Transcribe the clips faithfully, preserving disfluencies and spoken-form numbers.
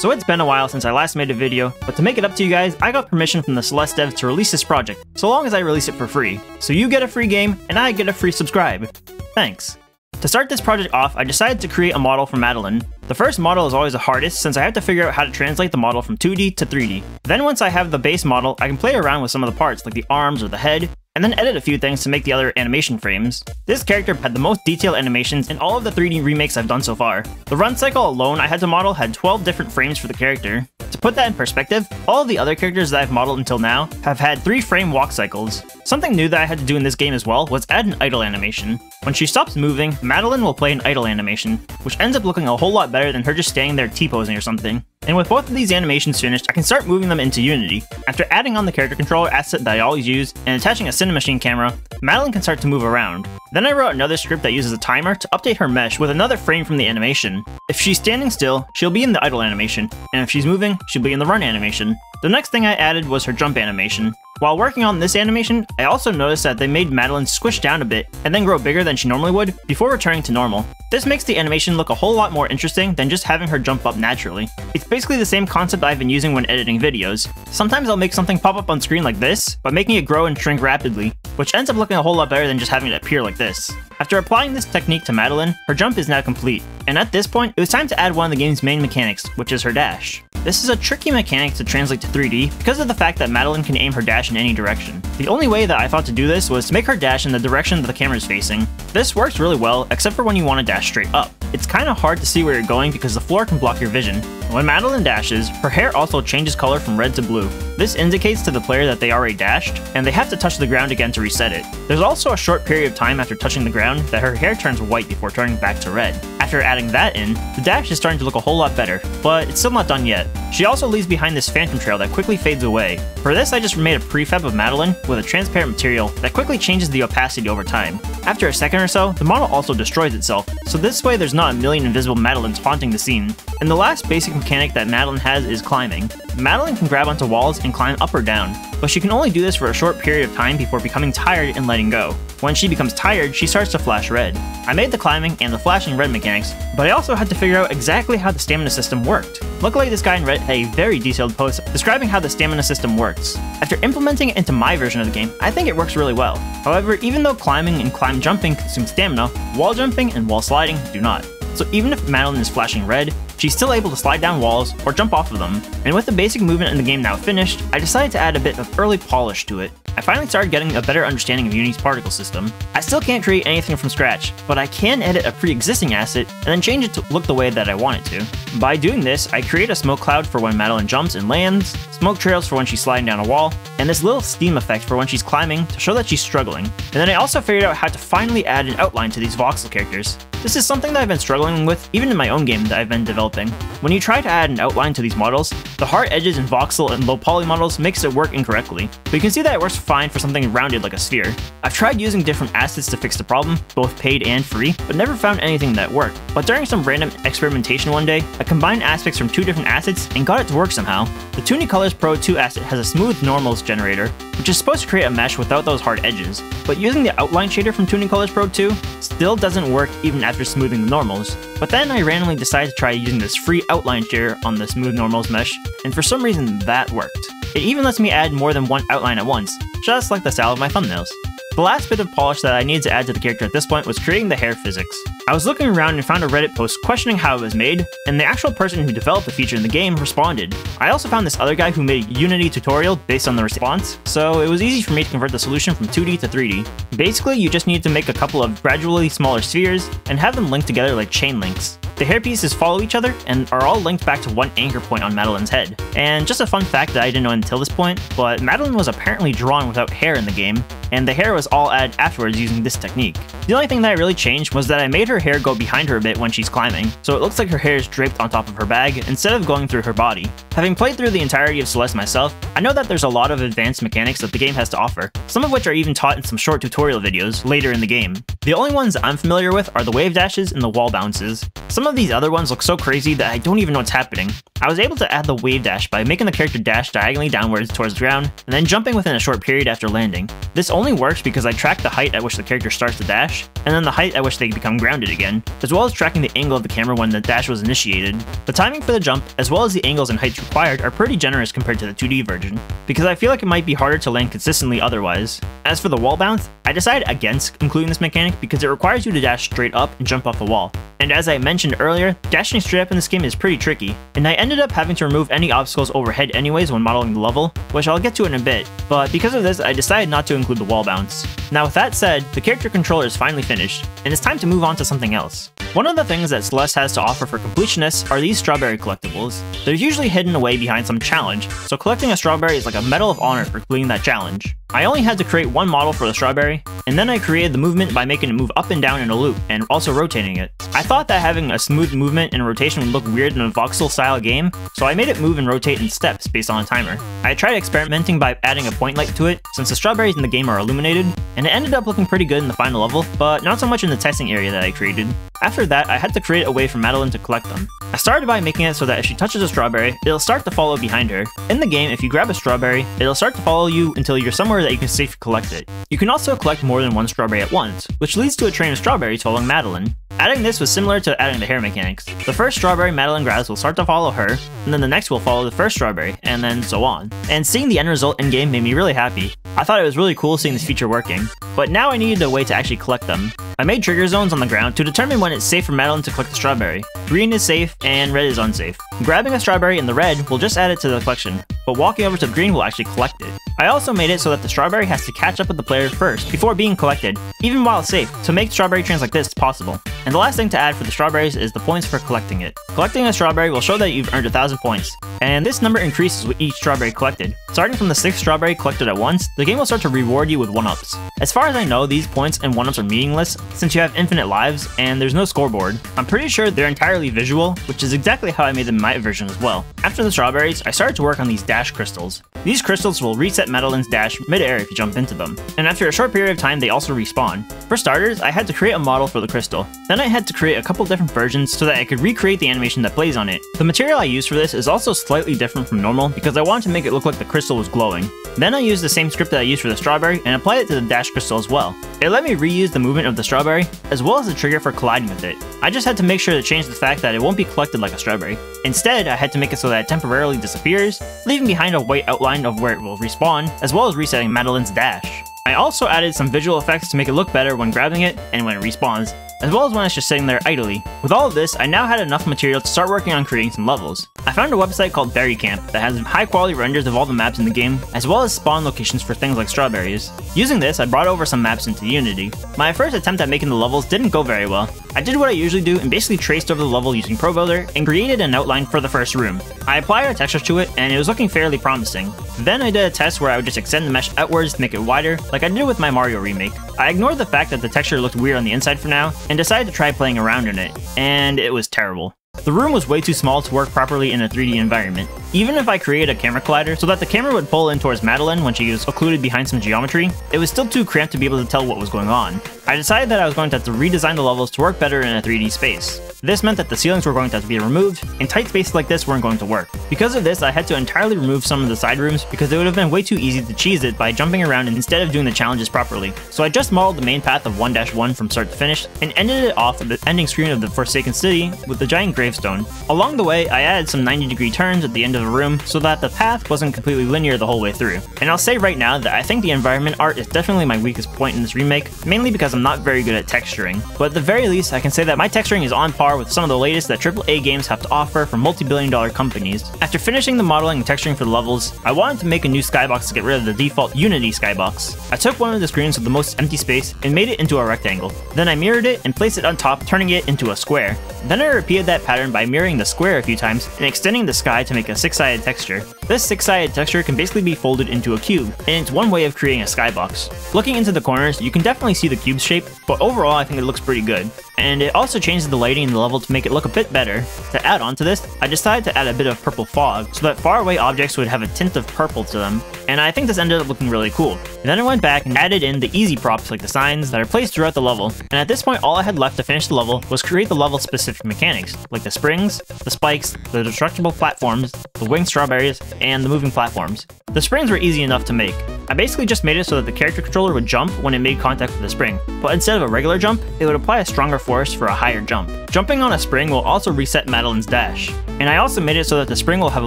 so it's been a while since I last made a video, but to make it up to you guys, I got permission from the Celeste devs to release this project, so long as I release it for free. So you get a free game, and I get a free subscribe. Thanks. To start this project off, I decided to create a model for Madeline. The first model is always the hardest since I have to figure out how to translate the model from two D to three D. Then once I have the base model, I can play around with some of the parts like the arms or the head, and then edit a few things to make the other animation frames. This character had the most detailed animations in all of the three D remakes I've done so far. The run cycle alone I had to model had twelve different frames for the character. To put that in perspective, all of the other characters that I've modeled until now have had three frame walk cycles. Something new that I had to do in this game as well was add an idle animation. When she stops moving, Madeline will play an idle animation, which ends up looking a whole lot better than her just standing there T-posing or something. And with both of these animations finished, I can start moving them into Unity. After adding on the character controller asset that I always use and attaching a Cinemachine camera, Madeline can start to move around. Then I wrote another script that uses a timer to update her mesh with another frame from the animation. If she's standing still, she'll be in the idle animation, and if she's moving, she'll be in the run animation. The next thing I added was her jump animation. While working on this animation, I also noticed that they made Madeline squish down a bit and then grow bigger than she normally would before returning to normal. This makes the animation look a whole lot more interesting than just having her jump up naturally. It's basically the same concept I've been using when editing videos. Sometimes I'll make something pop up on screen like this, but making it grow and shrink rapidly, which ends up looking a whole lot better than just having it appear like this. After applying this technique to Madeline, her jump is now complete, and at this point, it was time to add one of the game's main mechanics, which is her dash. This is a tricky mechanic to translate to three D because of the fact that Madeline can aim her dash in any direction. The only way that I thought to do this was to make her dash in the direction that the camera is facing. This works really well, except for when you want to dash straight up. It's kind of hard to see where you're going because the floor can block your vision. When Madeline dashes, her hair also changes color from red to blue. This indicates to the player that they already dashed, and they have to touch the ground again to reset it. There's also a short period of time after touching the ground that her hair turns white before turning back to red. After adding that in, the dash is starting to look a whole lot better, but it's still not done yet. She also leaves behind this phantom trail that quickly fades away. For this, I just made a prefab of Madeline with a transparent material that quickly changes the opacity over time. After a second or so, the model also destroys itself, so this way there's not a million invisible Madelines haunting the scene. And the last basic mechanic that Madeline has is climbing. Madeline can grab onto walls and climb up or down, but she can only do this for a short period of time before becoming tired and letting go. When she becomes tired, she starts to flash red. I made the climbing and the flashing red mechanics, but I also had to figure out exactly how the stamina system worked. Luckily, this guy in red had a very detailed post describing how the stamina system works. After implementing it into my version of the game, I think it works really well. However, even though climbing and climb jumping consume stamina, wall jumping and wall sliding do not. So even if Madeline is flashing red, she's still able to slide down walls or jump off of them. And with the basic movement in the game now finished, I decided to add a bit of early polish to it. I finally started getting a better understanding of Unity's particle system. I still can't create anything from scratch, but I can edit a pre-existing asset and then change it to look the way that I want it to. By doing this, I create a smoke cloud for when Madeline jumps and lands, smoke trails for when she's sliding down a wall, and this little steam effect for when she's climbing to show that she's struggling. And then I also figured out how to finally add an outline to these voxel characters. This is something that I've been struggling with even in my own game that I've been developing. When you try to add an outline to these models, the hard edges in voxel and low poly models makes it work incorrectly, but you can see that it works fine for something rounded like a sphere. I've tried using different assets to fix the problem, both paid and free, but never found anything that worked. But during some random experimentation one day, I combined aspects from two different assets and got it to work somehow. The Tunicolors Pro two asset has a smooth normals generator, which is supposed to create a mesh without those hard edges, but using the outline shader from Tunicolors Pro two still doesn't work even after smoothing the normals. But then I randomly decided to try using this free outline shader on the smooth normals mesh, and for some reason that worked. It even lets me add more than one outline at once, just like the style of my thumbnails. The last bit of polish that I needed to add to the character at this point was creating the hair physics. I was looking around and found a Reddit post questioning how it was made, and the actual person who developed the feature in the game responded. I also found this other guy who made a Unity tutorial based on the response, so it was easy for me to convert the solution from two D to three D. Basically, you just needed to make a couple of gradually smaller spheres and have them linked together like chain links. The hair pieces follow each other and are all linked back to one anchor point on Madeline's head. And just a fun fact that I didn't know until this point, but Madeline was apparently drawn without hair in the game, and the hair was all added afterwards using this technique. The only thing that I really changed was that I made her hair go behind her a bit when she's climbing, so it looks like her hair is draped on top of her bag instead of going through her body. Having played through the entirety of Celeste myself, I know that there's a lot of advanced mechanics that the game has to offer, some of which are even taught in some short tutorial videos later in the game. The only ones I'm familiar with are the wave dashes and the wall bounces. Some of these other ones look so crazy that I don't even know what's happening. I was able to add the wave dash by making the character dash diagonally downwards towards the ground and then jumping within a short period after landing. This only works because I track the height at which the character starts to dash and then the height at which they become grounded again, as well as tracking the angle of the camera when the dash was initiated. The timing for the jump, as well as the angles and heights required, are pretty generous compared to the two D version, because I feel like it might be harder to land consistently otherwise. As for the wall bounce, I decided against including this mechanic because it requires you to dash straight up and jump off the wall. And as I mentioned earlier, dashing straight up in this game is pretty tricky, and I ended up having to remove any obstacles overhead anyways when modeling the level, which I'll get to in a bit, but because of this I decided not to include the wall bounce. Now with that said, the character controller is finally finished, and it's time to move on to something else. One of the things that Celeste has to offer for completionists are these strawberry collectibles. They're usually hidden away behind some challenge, so collecting a strawberry is like a medal of honor for completing that challenge. I only had to create one model for the strawberry, and then I created the movement by making it move up and down in a loop and also rotating it. I thought that having a smooth movement and rotation would look weird in a voxel style game, so I made it move and rotate in steps based on a timer. I tried experimenting by adding a point light to it since the strawberries in the game are illuminated, and it ended up looking pretty good in the final level, but not so much in the testing area that I created. After that, I had to create a way for Madeline to collect them. I started by making it so that if she touches a strawberry, it'll start to follow behind her. In the game, if you grab a strawberry, it'll start to follow you until you're somewhere that you can safely collect it. You can also collect more than one strawberry at once, which leads to a train of strawberries following Madeline. Adding this was similar to adding the hair mechanics. The first strawberry Madeline grabs will start to follow her, and then the next will follow the first strawberry, and then so on. And seeing the end result in-game made me really happy. I thought it was really cool seeing this feature working, but now I needed a way to actually collect them. I made trigger zones on the ground to determine when it's safe for Madeline to collect the strawberry. Green is safe, and red is unsafe. Grabbing a strawberry in the red will just add it to the collection, but walking over to the green will actually collect it. I also made it so that the strawberry has to catch up with the player first before being collected, even while safe, to make strawberry trains like this possible. And the last thing to add for the strawberries is the points for collecting it. Collecting a strawberry will show that you've earned one thousand points, and this number increases with each strawberry collected. Starting from the sixth strawberry collected at once, the game will start to reward you with one-ups. As far as I know, these points and one-ups are meaningless since you have infinite lives and there's no scoreboard. I'm pretty sure they're entirely visual, which is exactly how I made them in my version as well. After the strawberries, I started to work on these dash crystals. These crystals will reset Madeline's dash mid-air if you jump into them, and after a short period of time they also respawn. For starters, I had to create a model for the crystal, then I had to create a couple different versions so that I could recreate the animation that plays on it. The material I used for this is also slightly different from normal because I wanted to make it look like the crystal was glowing. Then I used the same script that I used for the strawberry and applied it to the dash crystal as well. It let me reuse the movement of the strawberry as well as the trigger for colliding with it. I just had to make sure to change the fact that it won't be collected like a strawberry. Instead, I had to make it so that it temporarily disappears, leaving behind a white outline of where it will respawn, as well as resetting Madeline's dash. I also added some visual effects to make it look better when grabbing it and when it respawns, as well as when it's just sitting there idly. With all of this, I now had enough material to start working on creating some levels. I found a website called Berry Camp that has high quality renders of all the maps in the game, as well as spawn locations for things like strawberries. Using this, I brought over some maps into Unity. My first attempt at making the levels didn't go very well. I did what I usually do and basically traced over the level using Pro Builder and created an outline for the first room. I applied a texture to it and it was looking fairly promising. Then I did a test where I would just extend the mesh outwards to make it wider, like I did with my Mario remake. I ignored the fact that the texture looked weird on the inside for now, and decided to try playing around in it, and it was terrible. The room was way too small to work properly in a three D environment. Even if I created a camera collider so that the camera would pull in towards Madeline when she was occluded behind some geometry, it was still too cramped to be able to tell what was going on. I decided that I was going to have to redesign the levels to work better in a three D space. This meant that the ceilings were going to have to be removed, and tight spaces like this weren't going to work. Because of this, I had to entirely remove some of the side rooms because it would have been way too easy to cheese it by jumping around instead of doing the challenges properly. So I just modeled the main path of one dash one from start to finish, and ended it off at the ending screen of the Forsaken City with the giant gravestone. Along the way, I added some ninety degree turns at the end of the room so that the path wasn't completely linear the whole way through. And I'll say right now that I think the environment art is definitely my weakest point in this remake, mainly because I'm not very good at texturing. But at the very least, I can say that my texturing is on par with some of the latest that triple A games have to offer from multi-billion dollar companies. After finishing the modeling and texturing for the levels, I wanted to make a new skybox to get rid of the default Unity skybox. I took one of the screens with the most empty space and made it into a rectangle. Then I mirrored it and placed it on top, turning it into a square. Then I repeated that pattern by mirroring the square a few times and extending the sky to make a six-sided texture. This six-sided texture can basically be folded into a cube, and it's one way of creating a skybox. Looking into the corners, you can definitely see the cube shape, but overall I think it looks pretty good. and it also changes the lighting in the level to make it look a bit better. To add on to this, I decided to add a bit of purple fog so that faraway objects would have a tint of purple to them, and I think this ended up looking really cool. And then I went back and added in the easy props like the signs that are placed throughout the level, and at this point all I had left to finish the level was create the level specific mechanics, like the springs, the spikes, the destructible platforms, the winged strawberries, and the moving platforms. The springs were easy enough to make. I basically just made it so that the character controller would jump when it made contact with the spring, but instead of a regular jump, it would apply a stronger force for a higher jump. Jumping on a spring will also reset Madeline's dash, and I also made it so that the spring will have a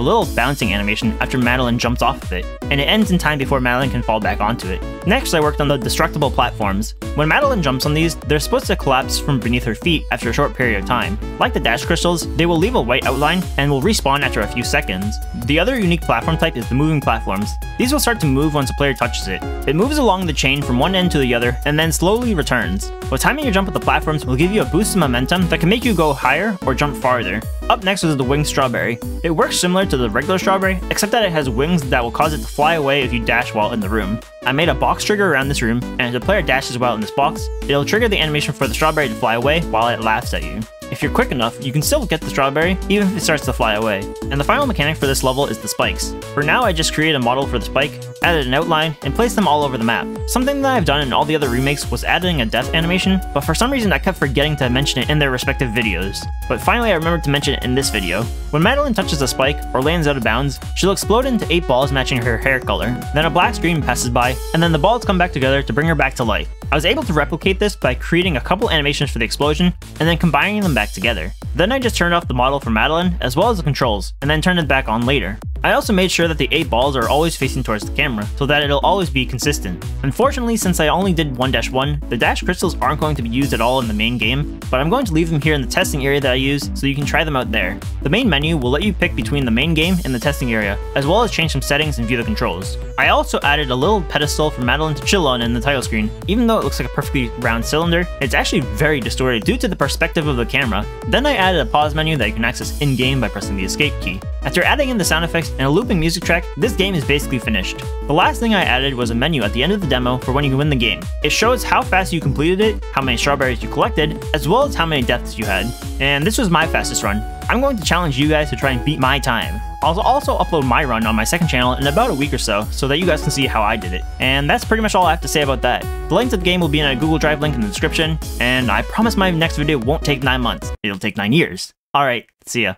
little bouncing animation after Madeline jumps off of it, and it ends in time before Madeline can fall back onto it. Next, I worked on the destructible platforms. When Madeline jumps on these, they're supposed to collapse from beneath her feet after a short period of time. Like the dash crystals, they will leave a white outline and will respawn after a few seconds. The other unique platform type is the moving platforms. These will start to move once a player touches it. It moves along the chain from one end to the other and then slowly returns, but timing your jump with the platforms will give you a boost in momentum that can make you go higher or jump farther. Up next is the winged strawberry. It works similar to the regular strawberry, except that it has wings that will cause it to fly away if you dash while in the room. I made a box trigger around this room, and if the player dashes while in this box, it'll trigger the animation for the strawberry to fly away while it laughs at you. If you're quick enough, you can still get the strawberry, even if it starts to fly away. And the final mechanic for this level is the spikes. For now, I just created a model for the spike, added an outline, and placed them all over the map. Something that I've done in all the other remakes was adding a death animation, but for some reason I kept forgetting to mention it in their respective videos. But finally I remembered to mention it in this video. When Madeline touches a spike, or lands out of bounds, she'll explode into eight balls matching her hair color. Then a black screen passes by, and then the balls come back together to bring her back to life. I was able to replicate this by creating a couple animations for the explosion, and then combining them back together. Then I just turned off the model for Madeline, as well as the controls, and then turned it back on later. I also made sure that the eight balls are always facing towards the camera, so that it'll always be consistent. Unfortunately, since I only did one dash one, the dash crystals aren't going to be used at all in the main game, but I'm going to leave them here in the testing area that I use, so you can try them out there. The main menu will let you pick between the main game and the testing area, as well as change some settings and view the controls. I also added a little pedestal for Madeline to chill on in the title screen. Even though it looks like a perfectly round cylinder, it's actually very distorted due to the perspective of the camera. Then I added a pause menu that you can access in-game by pressing the escape key. After adding in the sound effects and a looping music track, this game is basically finished. The last thing I added was a menu at the end of the demo for when you win the game. It shows how fast you completed it, how many strawberries you collected, as well as how many deaths you had. And this was my fastest run. I'm going to challenge you guys to try and beat my time. I'll also upload my run on my second channel in about a week or so, so that you guys can see how I did it. And that's pretty much all I have to say about that. The link to the game will be in a Google Drive link in the description, and I promise my next video won't take nine months. It'll take nine years. Alright, see ya.